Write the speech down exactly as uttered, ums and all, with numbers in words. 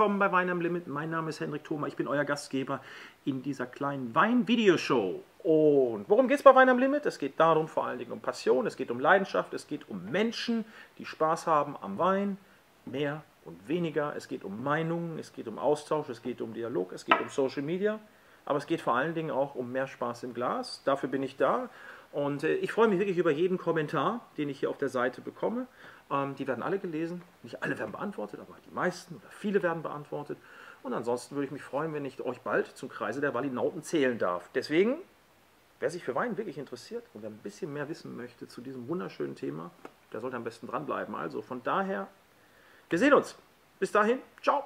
willkommen bei Wein am Limit. Mein Name ist Hendrik Thoma, ich bin euer Gastgeber in dieser kleinen Wein-Videoshow. Und worum geht es bei Wein am Limit? Es geht darum, vor allen Dingen um Passion, es geht um Leidenschaft, es geht um Menschen, die Spaß haben am Wein, mehr und weniger. Es geht um Meinungen, es geht um Austausch, es geht um Dialog, es geht um Social Media. Aber es geht vor allen Dingen auch um mehr Spaß im Glas. Dafür bin ich da. Und ich freue mich wirklich über jeden Kommentar, den ich hier auf der Seite bekomme. Ähm, die werden alle gelesen. Nicht alle werden beantwortet, aber die meisten oder viele werden beantwortet. Und ansonsten würde ich mich freuen, wenn ich euch bald zum Kreise der Walinauten zählen darf. Deswegen, wer sich für Wein wirklich interessiert und wer ein bisschen mehr wissen möchte zu diesem wunderschönen Thema, der sollte am besten dranbleiben. Also von daher, wir sehen uns. Bis dahin, ciao.